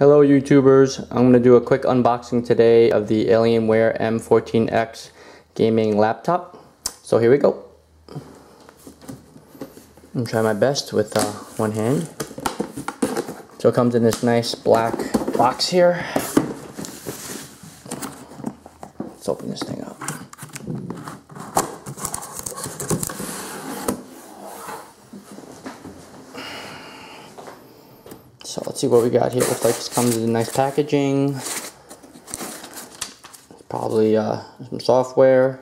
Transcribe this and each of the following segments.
Hello YouTubers, I'm going to do a quick unboxing today of the Alienware M14X gaming laptop. So here we go. I'm trying my best with one hand. So it comes in this nice black box here. Let's open this thing up. So let's see what we got here. It looks like this comes in nice packaging. It's probably some software.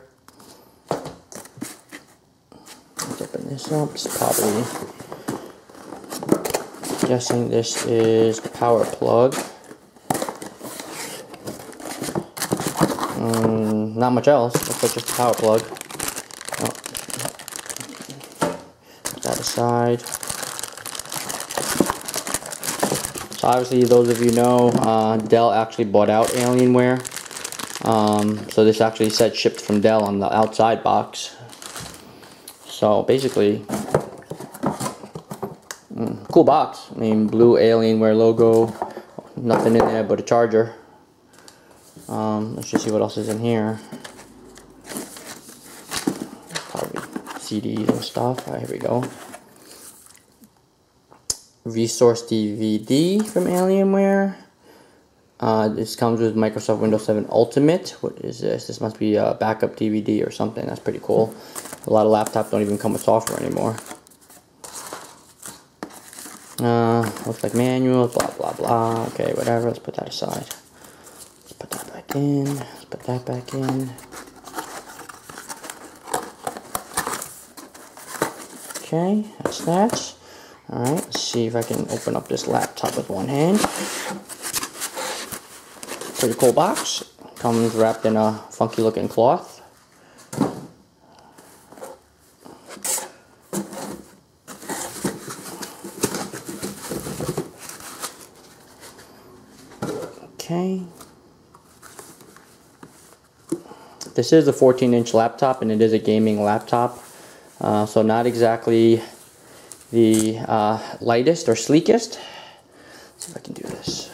Let's open this up. It's probably, I'm guessing this is the power plug. Not much else. Looks like just the power plug. Oh. Put that aside. So obviously, those of you know, Dell actually bought out Alienware. So this actually said shipped from Dell on the outside box. So basically, cool box. I mean, blue Alienware logo, nothing in there but a charger. Let's just see what else is in here. Probably CDs and stuff. All right, here we go. Resource DVD from Alienware. This comes with Microsoft Windows 7 Ultimate. What is this? This must be a backup DVD or something. That's pretty cool. A lot of laptops don't even come with software anymore. Looks like manual, blah, blah, blah. Okay, whatever. Let's put that aside. Let's put that back in. Let's put that back in. Okay, that's that. Alright, let's see if I can open up this laptop with one hand. Pretty cool box. Comes wrapped in a funky looking cloth. Okay. This is a 14-inch laptop and it is a gaming laptop. So not exactly the lightest or sleekest. Let's see if I can do this.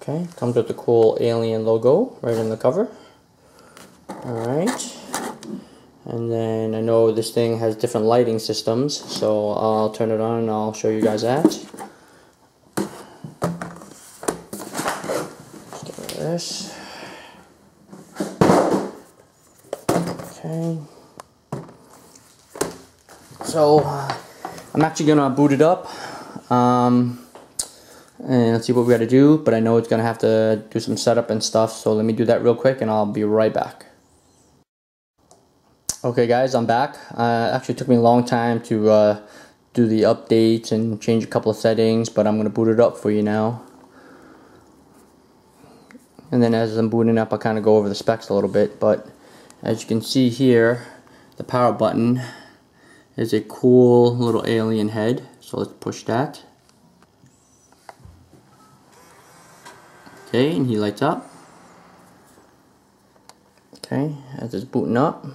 Okay, comes with the cool Alien logo right on the cover. Alright, and then I know this thing has different lighting systems, so I'll turn it on and I'll show you guys that. Let's get rid of this. Okay. So I'm actually gonna boot it up and let's see what we gotta do, but I know it's gonna have to do some setup and stuff, so let me do that real quick and I'll be right back. Okay guys, I'm back. Actually took me a long time to do the updates and change a couple of settings, but I'm gonna boot it up for you now. And then as I'm booting up, I kinda go over the specs a little bit, but as you can see here, the power button is a cool little alien head, so let's push that. Okay, and he lights up. Okay, as it's booting up.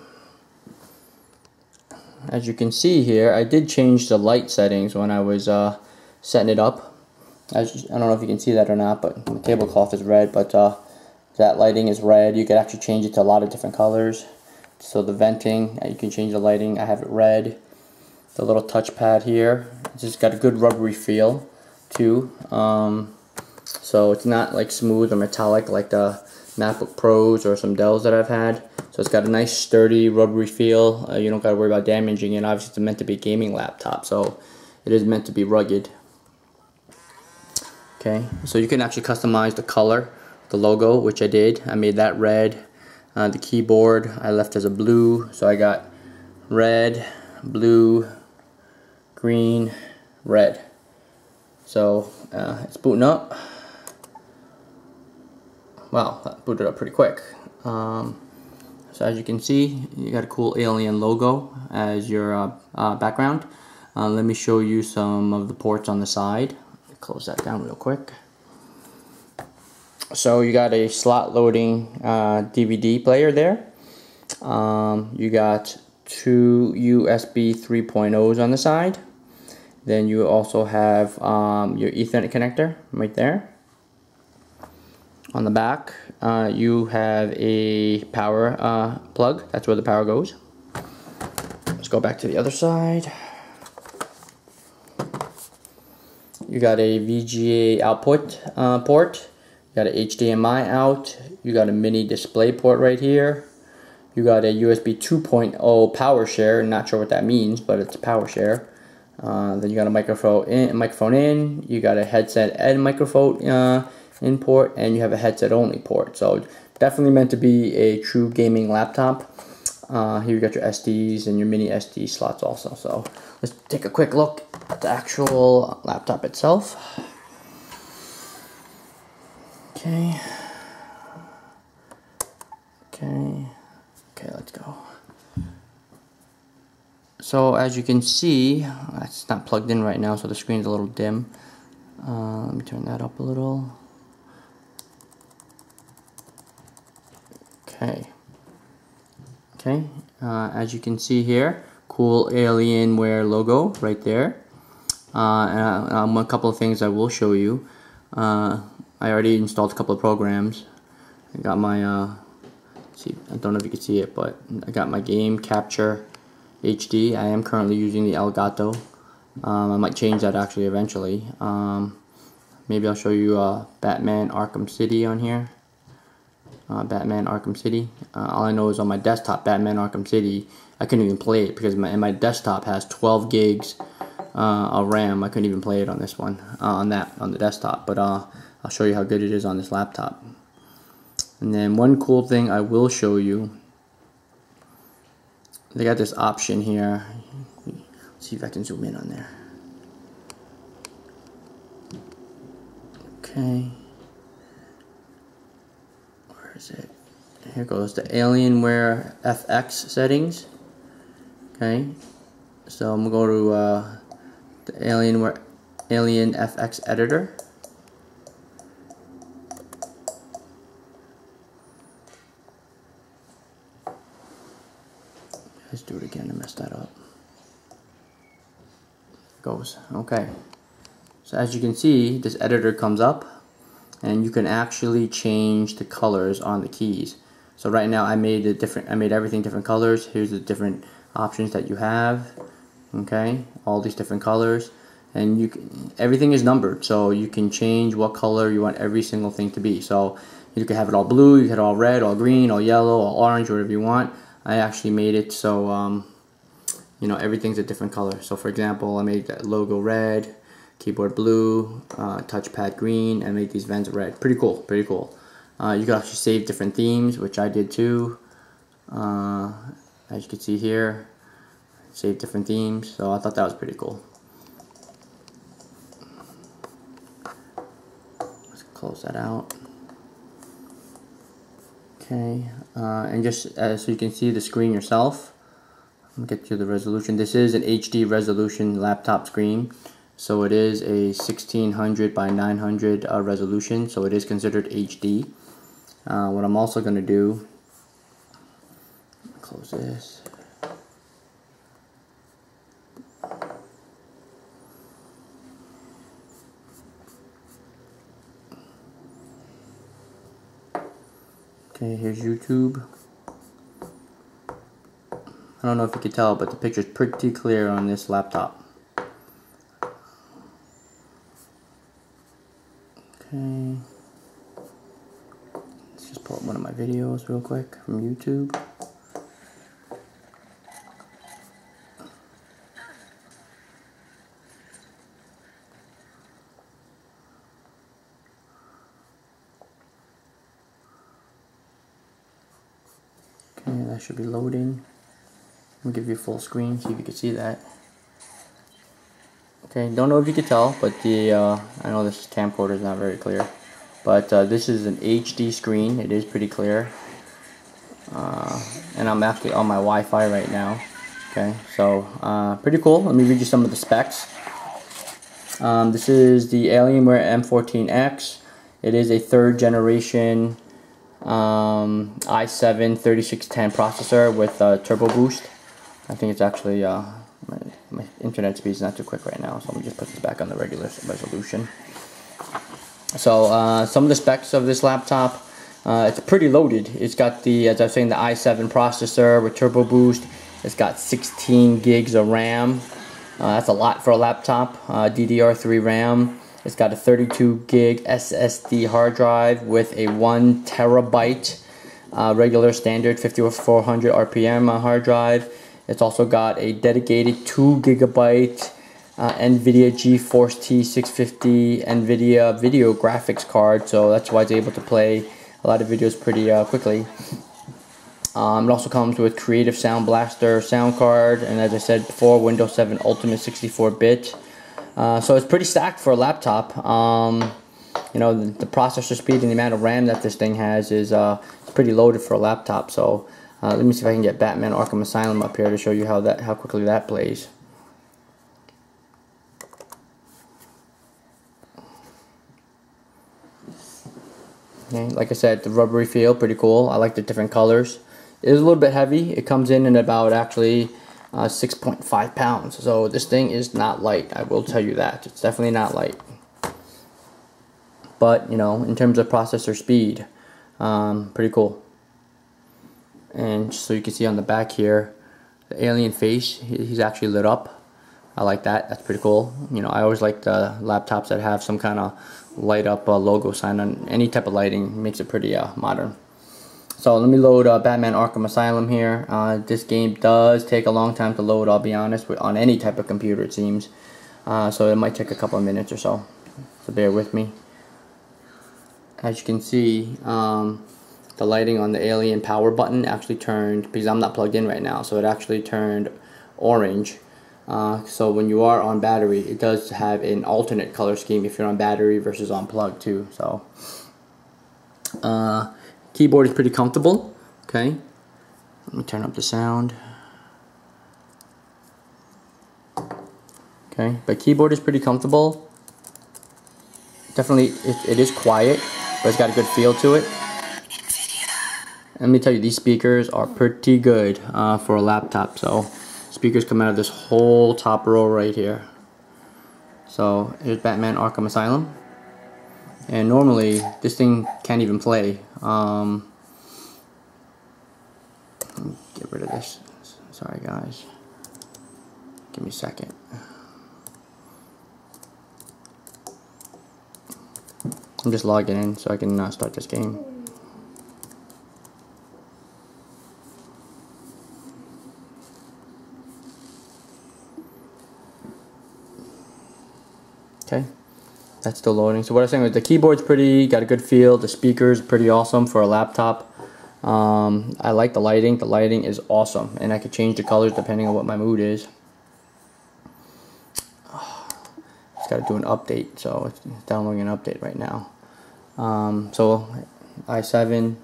As you can see here, I did change the light settings when I was setting it up. I don't know if you can see that or not, but the tablecloth is red, but that lighting is red. You could actually change it to a lot of different colors. So the venting, you can change the lighting, I have it red. The little touchpad here, it's just got a good rubbery feel too. So it's not like smooth or metallic like the MacBook Pros or some Dells that I've had. So it's got a nice sturdy rubbery feel. You don't gotta worry about damaging it. Obviously it's meant to be a gaming laptop, so it is meant to be rugged. Okay, so you can actually customize the color, the logo, which I did. I made that red. The keyboard I left as a blue, so I got red, blue, green, red. So it's booting up. Wow, that booted up pretty quick. So as you can see, you got a cool alien logo as your background. Let me show you some of the ports on the side. Close that down real quick. So you got a slot loading DVD player there. You got two USB 3.0s on the side, Then you also have your Ethernet connector right there. On the back, you have a power plug. That's where the power goes. Let's go back to the other side. You got a VGA output port. You got an HDMI out. You got a mini display port right here. You got a USB 2.0 power share. Not sure what that means, but it's a power share. Then you got a microphone in. You got a headset and microphone in port, and you have a headset only port. So definitely meant to be a true gaming laptop. Here you got your SDs and your mini SD slots also. So let's take a quick look at the actual laptop itself. Okay. Okay. Okay, let's go. So as you can see, it's not plugged in right now, so the screen's a little dim. Let me turn that up a little. Okay. Okay, as you can see here, cool Alienware logo right there. And a couple of things I will show you. I already installed a couple of programs. I got my see, I don't know if you can see it, but I got my Game Capture HD. I am currently using the Elgato. I might change that actually eventually. Maybe I'll show you Batman Arkham City on here. Batman Arkham City. All I know is on my desktop, Batman Arkham City, I couldn't even play it because my desktop has 12 gigs of RAM. I couldn't even play it on this one, on the desktop. But I'll show you how good it is on this laptop. And then one cool thing I will show you, they got this option here. Let's see if I can zoom in on there. Okay. Where is it? Here it goes, the Alienware FX settings. Okay. So I'm going to go to the Alien FX editor. Let's do it again, I messed that up. Goes. Okay. So as you can see, this editor comes up and you can actually change the colors on the keys. So right now I made it different, I made everything different colors. Here's the different options that you have. Okay, all these different colors. And you can, everything is numbered, so you can change what color you want every single thing to be. So you can have it all blue, you can have it all red, all green, all yellow, all orange, whatever you want. I actually made it so you know, everything's a different color. So for example, I made that logo red, keyboard blue, touchpad green, and made these vents red. Pretty cool, pretty cool. You can actually save different themes, which I did too. As you can see here, save different themes. So I thought that was pretty cool. Let's close that out. Okay, and just so you can see the screen yourself, I'll get you the resolution. This is an HD resolution laptop screen, so it is a 1600 by 900 resolution, so it is considered HD. What I'm also going to do, close this. Okay, here's YouTube. I don't know if you can tell, but the picture's pretty clear on this laptop. Okay. Let's just pull up one of my videos real quick from YouTube. That should be loading. I'll give you full screen, see if you can see that. Okay, don't know if you can tell, but the I know this camcorder is not very clear, but this is an HD screen. It is pretty clear, and I'm actually on my Wi-Fi right now. Okay, so pretty cool. Let me read you some of the specs. This is the Alienware M14X. It is a third generation i7 3610 processor with turbo boost. I think it's actually My internet speed is not too quick right now, so let me just put this back on the regular resolution. So some of the specs of this laptop, it's pretty loaded. It's got the, as I was saying, the i7 processor with turbo boost. It's got 16 gigs of RAM. That's a lot for a laptop. DDR3 RAM. It's got a 32 gig SSD hard drive with a 1 terabyte regular standard 5400 RPM hard drive. It's also got a dedicated 2 gigabyte NVIDIA GeForce T650 NVIDIA video graphics card, so that's why it's able to play a lot of videos pretty quickly. It also comes with Creative Sound Blaster sound card, and as I said before, Windows 7 Ultimate 64-bit. So it's pretty stacked for a laptop. You know, the processor speed and the amount of RAM that this thing has is pretty loaded for a laptop. So let me see if I can get Batman Arkham Asylum up here to show you how quickly that plays. Okay, like I said, the rubbery feel, pretty cool. I like the different colors. It is a little bit heavy. It comes in about actually 6.5 pounds. So this thing is not light. I will tell you that. It's definitely not light. But, you know, in terms of processor speed, pretty cool. And so you can see on the back here, the alien face, he's actually lit up. I like that. That's pretty cool. You know, I always like the laptops that have some kind of light up logo sign on. Any type of lighting makes it pretty modern. So let me load Batman Arkham Asylum here. This game does take a long time to load, I'll be honest, on any type of computer it seems. So it might take a couple of minutes or so. So bear with me. As you can see, the lighting on the alien power button actually turned, because I'm not plugged in right now, so it actually turned orange. So when you are on battery, it does have an alternate color scheme if you're on battery versus on plug too. So keyboard is pretty comfortable. Okay, let me turn up the sound. Okay, but keyboard is pretty comfortable. Definitely, it is quiet, but it's got a good feel to it. Let me tell you, these speakers are pretty good for a laptop. So speakers come out of this whole top row right here. So here's Batman Arkham Asylum, and normally this thing can't even play. Let me get rid of this. Sorry guys, give me a second. I'm just logging in so I can start this game. Okay, that's still loading. So what I was saying was the keyboard's pretty, got a good feel. The speaker's pretty awesome for a laptop. I like the lighting. The lighting is awesome, and I could change the colors depending on what my mood is. Just gotta do an update, so it's downloading an update right now. So i7,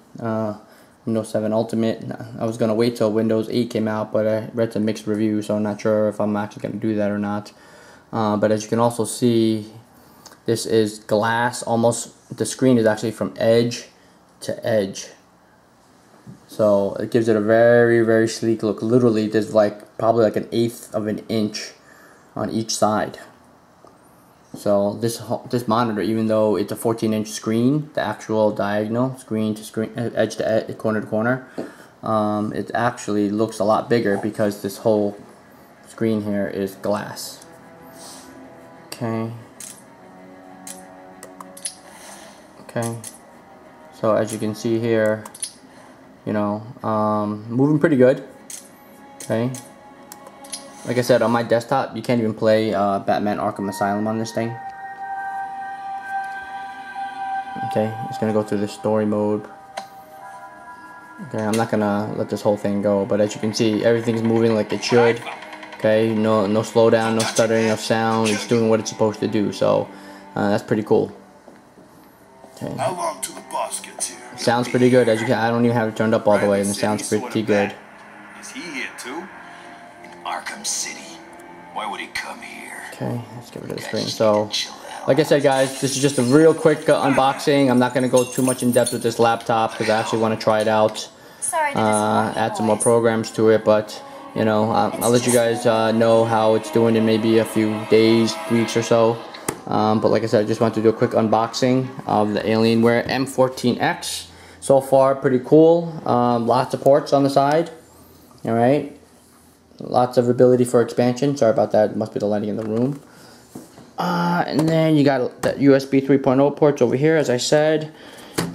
Windows 7 Ultimate. I was gonna wait till Windows 8 came out, but I read some mixed reviews, so I'm not sure if I'm actually gonna do that or not. But as you can also see, this is glass. Almost the screen is actually from edge to edge, so it gives it a very, very sleek look. Literally, there's like probably like 1/8 of an inch on each side. So this monitor, even though it's a 14-inch screen, the actual diagonal screen to screen, edge to edge, corner to corner, it actually looks a lot bigger because this whole screen here is glass. Okay, so as you can see here, you know, moving pretty good. Okay, like I said, on my desktop you can't even play Batman Arkham Asylum on this thing. Okay, it's gonna go through this story mode. Okay, I'm not gonna let this whole thing go, but as you can see, everything's moving like it should. Okay, no slowdown, no stuttering of sound. It's doing what it's supposed to do, so that's pretty cool. Okay. How long till the boss gets here? It sounds pretty good. As you can, I don't even have it turned up all the way, and it sounds pretty good. Is he here too? In Arkham City. Why would he come here? Okay, let's get rid of the screen. So, like I said, guys, this is just a real quick unboxing. I'm not going to go too much in depth with this laptop because I actually want to try it out. Sorry to disappoint you, add some more programs to it, but You know, I'll let you guys know how it's doing in maybe a few days, weeks or so. But like I said, I just wanted to do a quick unboxing of the Alienware M14X. So far, pretty cool. Lots of ports on the side. All right. Lots of ability for expansion. Sorry about that. It must be the lighting in the room. And then you got that USB 3.0 ports over here, as I said.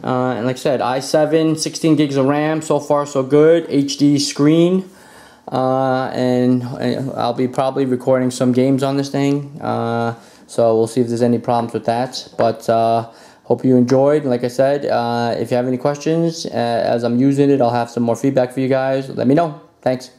And like I said, i7, 16 gigs of RAM. So far, so good. HD screen. And I'll be probably recording some games on this thing, so we'll see if there's any problems with that, but hope you enjoyed. Like I said, if you have any questions as I'm using it, I'll have some more feedback for you guys. Let me know. Thanks.